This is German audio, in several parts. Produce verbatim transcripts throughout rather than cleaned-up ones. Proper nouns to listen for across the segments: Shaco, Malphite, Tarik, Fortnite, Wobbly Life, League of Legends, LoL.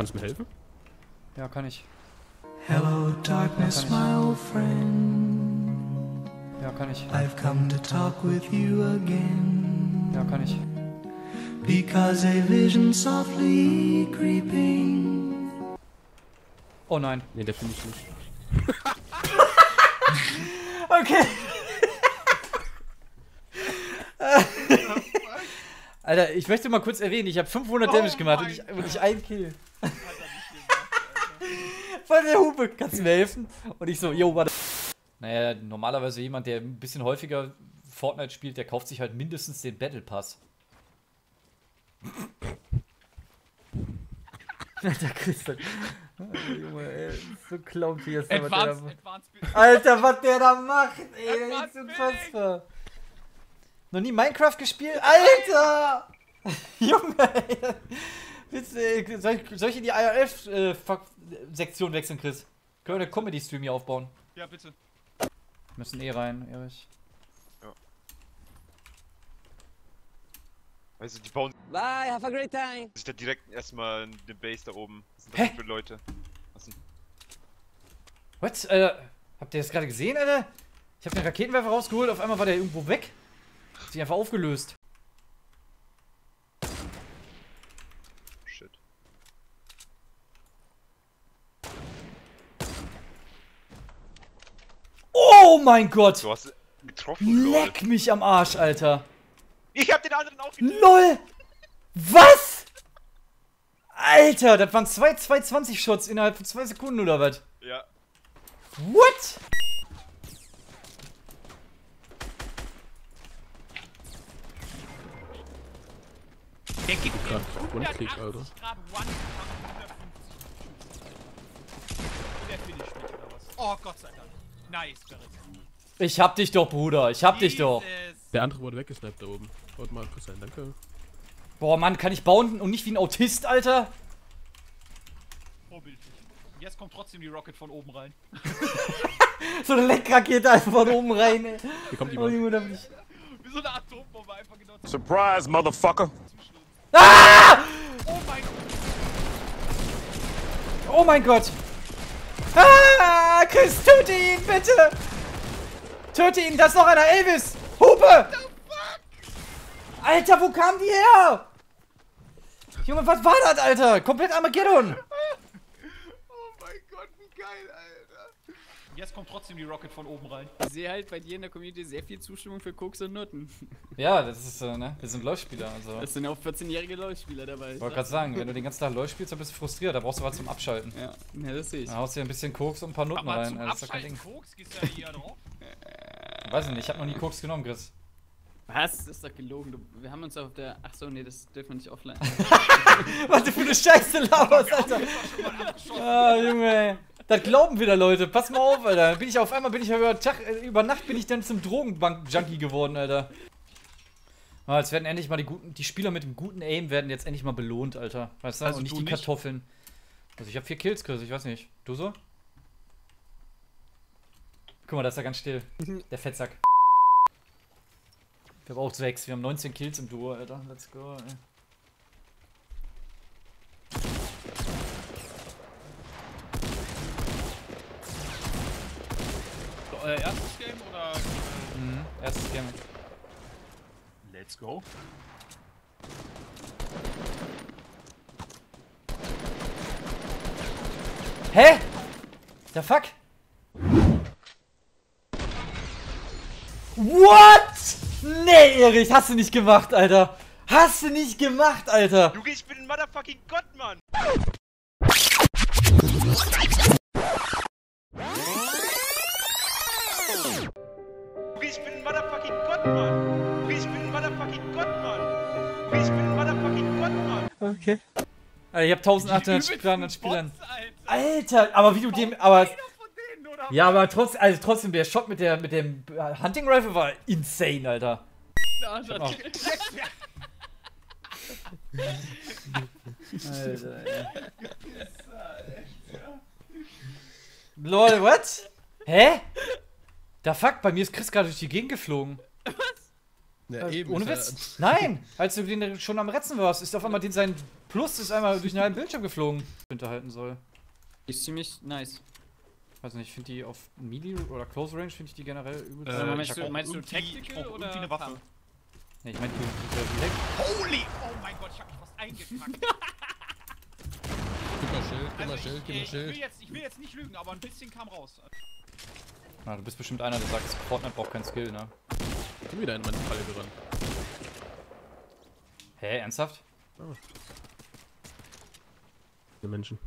Kannst du mir helfen? Ja, kann ich. Hello darkness, my old friend. Ja, kann ich. I've come to talk with you again. Ja, kann ich. Because a vision softly creeping. Oh nein. Nee, der finde ich nicht. Okay. Alter, ich möchte mal kurz erwähnen, ich habe fünfhundert oh Damage gemacht und ich, und ich ein Kill. Von der Hupe, kannst du mir helfen? Und ich so, yo, warte. Naja, normalerweise jemand, der ein bisschen häufiger Fortnite spielt, der kauft sich halt mindestens den Battle Pass. Alter, Christian. Alter, Junge, ey, so clownt wie jetzt. Advanced, was der da macht. Alter, was der da macht, ey, das ist unfassbar. Noch nie Minecraft gespielt? Alter! Junge, ey. Willst, äh, soll, ich, soll ich in die I R F-Sektion äh, wechseln, Chris? Können wir eine Comedy-Stream hier aufbauen? Ja, bitte. Wir müssen eh rein, Erich. Ja. Also, die bauen. Bye, have a great time! Sich da direkt erstmal eine Base da oben. Was sind das Hä? für Leute? Was denn? What? Äh, habt ihr das gerade gesehen, Alter? Ich hab den Raketenwerfer rausgeholt, auf einmal war der irgendwo weg. Sich einfach aufgelöst. Shit. Oh mein Gott! Du hast getroffen, Leck Lol. mich am Arsch, Alter. Ich hab den anderen auch getroffen. LOL! Was? Alter, das waren zwei zweihundertzwanzig Shots innerhalb von zwei Sekunden oder was? Ja. What? Der gibt mir hundertachtzig Grad One-Kick, oh Gott sei Dank. Nice, Derek. Ich hab dich doch, Bruder. Ich hab Jesus. dich doch. Der andere wurde weggesnappt da oben. Warte mal, kurz rein, danke. Boah, Mann, kann ich bauen und nicht wie ein Autist, Alter? Vorbildlich. Jetzt kommt trotzdem die Rocket von oben rein. So eine Leckrakete einfach von oben rein, ey. Hier kommt jemand. Wie so eine Atombombe einfach genau. Surprise, Motherfucker. Ah! Oh mein Gott! Oh mein Gott! Ah! Chris, töte ihn, bitte! Töte ihn, das ist noch einer, Elvis! Hupe! Alter, wo kamen die her? Junge, was war das, Alter? Komplett Armageddon! Oh mein Gott, wie geil, Alter! Jetzt kommt trotzdem die Rocket von oben rein. Ich sehe halt bei dir in der Community sehr viel Zustimmung für Koks und Nutten. Ja, das ist so, ne? Wir sind LoL-Spieler. Also. Das sind auch vierzehnjährige LoL-Spieler dabei. Ich wollte gerade sagen, wenn du den ganzen Tag LoL spielst, dann bist du frustriert. Da brauchst du was zum Abschalten. Ja, ja das sehe ich. Dann haust du dir ein bisschen Koks und ein paar Nutten Aber rein. Aber zum Abschalten Koks gehst du ja hier drauf? Weiß ich nicht, ich habe noch nie Koks genommen, Chris. Was? Das ist doch gelogen. Du, wir haben uns auf der... Achso, nee, das dürfen wir nicht offline. Was du für eine Scheiße laberst, Alter. Ah, Junge, ey. Das glauben wieder Leute, pass mal auf, Alter. Bin ich auf einmal, bin ich über, Tag, über Nacht bin ich dann zum Drogenbank-Junkie geworden, Alter. Ah, jetzt werden endlich mal die guten, die Spieler mit dem guten Aim werden jetzt endlich mal belohnt, Alter. Weißt du? Also und nicht du die nicht? Kartoffeln. Also ich hab vier Kills, Chris, ich weiß nicht. Du so? Guck mal, da ist er ganz still. Der Fettsack. Ich hab auch sechs, wir haben neunzehn Kills im Duo, Alter. Let's go, ey. Euer erstes Game oder? Mhm, erstes Game. Let's go. Hä? The fuck? What? Nee, Erich, hast du nicht gemacht, Alter. Hast du nicht gemacht, Alter. Junge, ich bin ein motherfucking Gott, Mann. Ich bin ein motherfucking Gottmann. Ich bin ein motherfucking Gottmann. Ich bin ein motherfucking Gottmann. Okay. Alter, ich hab eintausendachthundert Spielern und Spielern. Alter, aber wie du dem, aber ja, aber trotzdem, also trotzdem der Shot mit der mit dem Hunting Rifle war insane, Alter. Alter, Lol, what? Hä? Da fuck, bei mir ist Chris gerade durch die Gegend geflogen. Was? Ja, äh, eben ohne Witz. Ja. Nein, als du den schon am Retzen warst, ist auf einmal den, sein Plus ist einmal durch den halben Bildschirm geflogen. Hinterhalten soll. Ist ziemlich nice. Weiß nicht, ich finde die auf Melee oder Close Range finde ich die generell übel. Äh, also meinst, du, meinst du Tactical oder irgendwie eine Waffe? Ah. Ne, ich meine die, die, die, die, die, die, die, die Holy! Oh mein Gott, ich hab mich fast eingepackt. Gib mal Schild, gib mal Schild, gib mal Schild. Ich will jetzt nicht lügen, aber ein bisschen kam raus. Na, du bist bestimmt einer, der sagt, Fortnite braucht keinen Skill, ne? Ich bin wieder in meine Falle drin. Hä, hey, ernsthaft? Oh. Die Menschen.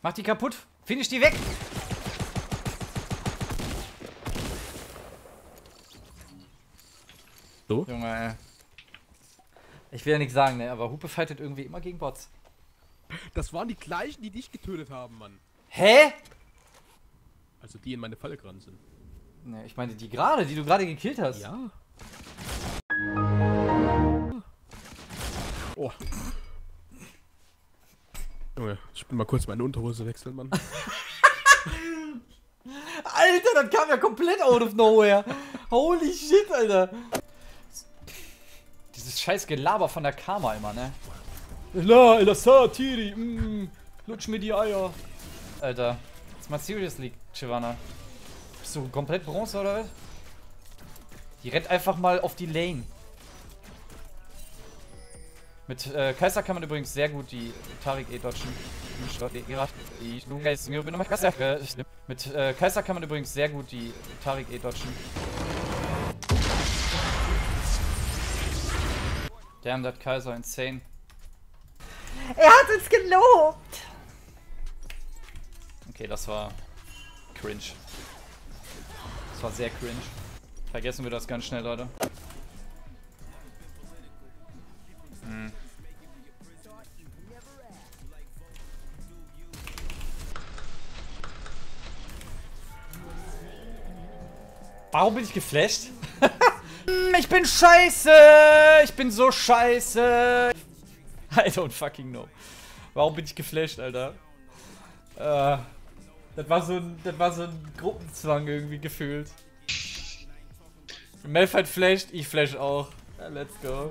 Mach die kaputt! Finish die weg! So? Junge, ey. Ich will ja nichts sagen, ne? Aber Hupe fightet irgendwie immer gegen Bots. Das waren die gleichen, die dich getötet haben, Mann. Hä? Also die in meine Falle gerannt sind. Ne, ich meine die gerade, die du gerade gekillt hast. Ja. Oh. Junge, ich bin mal kurz meine Unterhose wechseln, Mann. Alter, das kam ja komplett out of nowhere. Holy shit, Alter. Dieses scheiß Gelaber von der Karma immer, ne? La, Elasa, Tiri, mm, lutsch mir die Eier. Alter, jetzt mal serious League, Chivana. Bist du komplett Bronze, oder was? Die rennt einfach mal auf die Lane. Mit äh, Kaiser kann man übrigens sehr gut die Tarik eh dodgen. Mit äh, Kaiser kann man übrigens sehr gut die Tarik eh dodgen. Damn, that Kaiser insane. Er hat uns gelobt! Okay, das war cringe. Das war sehr cringe. Vergessen wir das ganz schnell, Leute. Hm. Warum bin ich geflasht? Ich bin scheiße! Ich bin so scheiße! I don't fucking know. Warum bin ich geflasht, Alter? Äh, das war so ein, das war so ein Gruppenzwang irgendwie gefühlt. Malphite flasht, ich flash auch. Ja, let's go.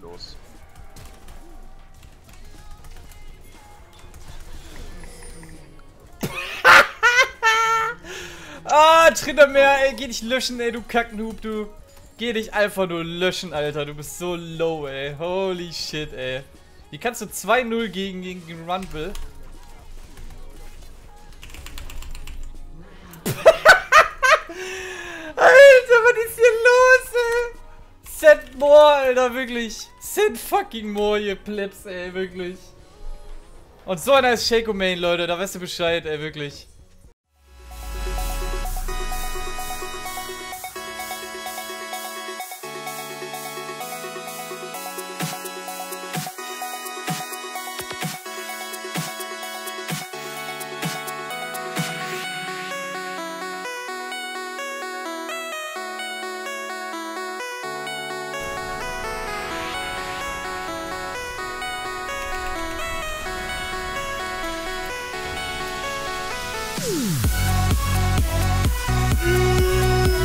Los. Ah, Trindermeer, ey, geh dich löschen, ey, du Kacknoob, du. Geh dich einfach nur löschen, Alter, du bist so low, ey. Holy shit, ey. Wie kannst du zwei null gegen, gegen Rumble? Send more, Alter, wirklich. Send fucking more, ihr Plebs, ey, wirklich. Und so einer ist Shaco Main, Leute, da weißt du Bescheid, ey, wirklich.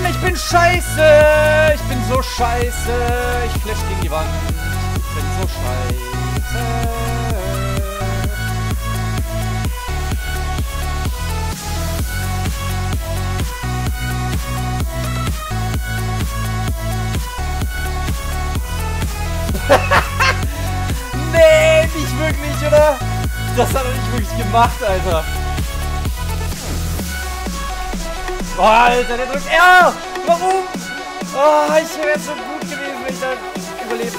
Ich bin scheiße, ich bin so scheiße, ich flash gegen die Wand, ich bin so scheiße. Nee, nicht wirklich, oder? Das hat er nicht wirklich gemacht, Alter. Oh, Alter, der drückt R! Warum? Oh, ich wäre so gut gewesen, wenn ich da überlebt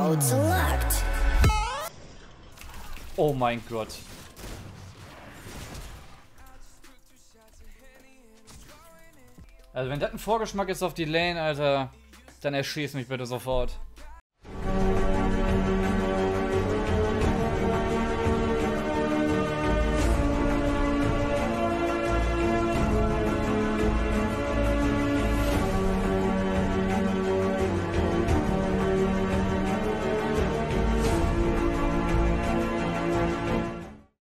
hätte. Oh mein Gott. Also wenn das ein Vorgeschmack ist auf die Lane, Alter, dann erschieß mich bitte sofort.